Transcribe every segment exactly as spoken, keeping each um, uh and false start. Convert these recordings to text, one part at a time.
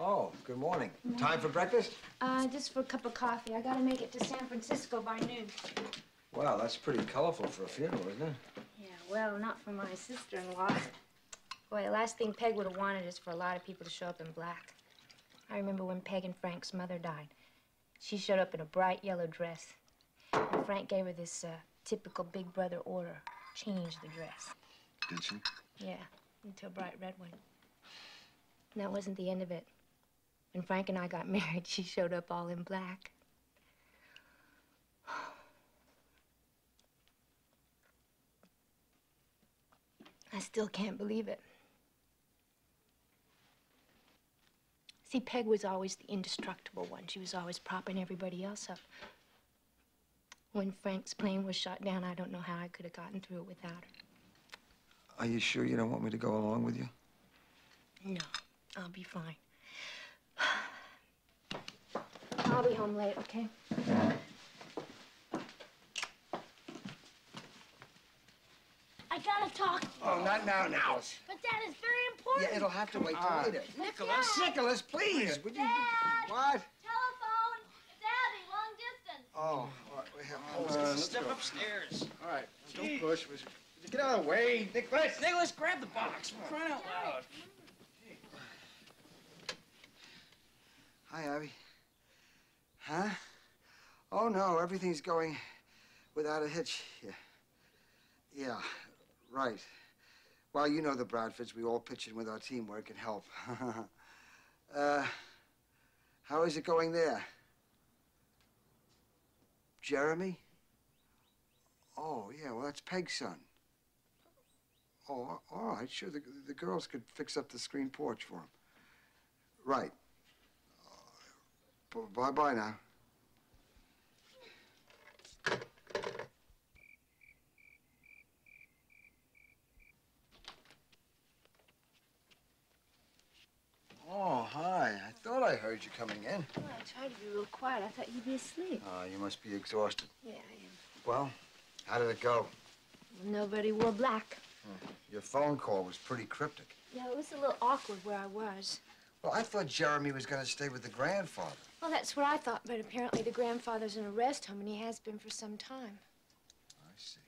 Oh, good morning. Good morning. Time for breakfast? Uh, just for a cup of coffee. I gotta make it to San Francisco by noon. Wow, that's pretty colorful for a funeral, isn't it? Yeah, well, not for my sister-in-law. Boy, the last thing Peg would have wanted is for a lot of people to show up in black. I remember when Peg and Frank's mother died. She showed up in a bright yellow dress. And Frank gave her this uh, typical big brother order. Change the dress. Did she? Yeah, into a bright red one. And that wasn't the end of it. When Frank and I got married, she showed up all in black. I still can't believe it. See, Peg was always the indestructible one. She was always propping everybody else up. When Frank's plane was shot down, I don't know how I could have gotten through it without her. Are you sure you don't want me to go along with you? No, I'll be fine. I'll be home late, okay? I gotta talk to you. Oh, not now, Nicholas. But that is very important. Yeah, it'll have to Come wait till on. later. Nicholas. Dad. Nicholas, please. Dad. Would you? Dad. What? Telephone. It's Abby, long distance. Oh, all right. We have. Oh, uh, let's step go. upstairs. All right. Don't push. Get out of the way, Nicholas. Nicholas, grab the box. We're crying out loud. Hi, Abby. Huh? Oh, no, everything's going without a hitch here. Yeah. yeah, right. Well, you know the Bradfords. We all pitch in with our teamwork and help. uh, how is it going there? Jeremy? Oh, yeah, well, that's Peg's son. Oh, all right, sure, the, the girls could fix up the screen porch for him. Right. Bye-bye now. Oh, hi. I thought I heard you coming in. Well, I tried to be real quiet. I thought you'd be asleep. Oh, you must be exhausted. Yeah, I am. Well, how did it go? Nobody wore black. Hmm. Your phone call was pretty cryptic. Yeah, it was a little awkward where I was. Well, I thought Jeremy was going to stay with the grandfather. Well, that's what I thought, but apparently the grandfather's in a rest home, and he has been for some time. I see.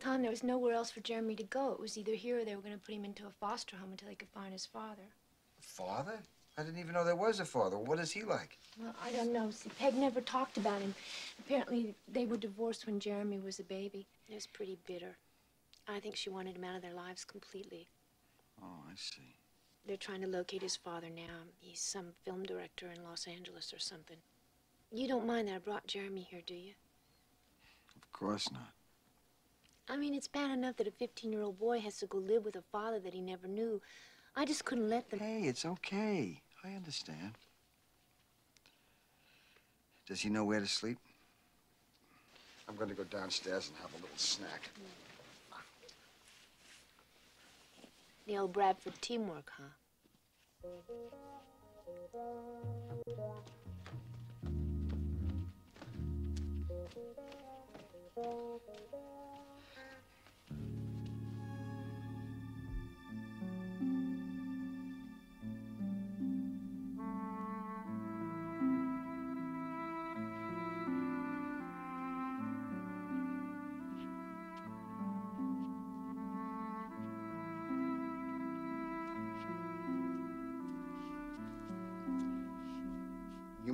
Tom, there was nowhere else for Jeremy to go. It was either here or they were going to put him into a foster home until he could find his father. Father? I didn't even know there was a father. What is he like? Well, I don't know. See, Peg never talked about him. Apparently, they were divorced when Jeremy was a baby. It was pretty bitter. I think she wanted him out of their lives completely. Oh, I see. They're trying to locate his father now. He's some film director in Los Angeles or something. You don't mind that I brought Jeremy here, do you? Of course not. I mean, it's bad enough that a fifteen-year-old boy has to go live with a father that he never knew. I just couldn't let them... Hey, it's okay. I understand. Does he know where to sleep? I'm going to go downstairs and have a little snack. Mm. The old Bradford teamwork, huh?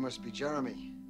Must be Jeremy.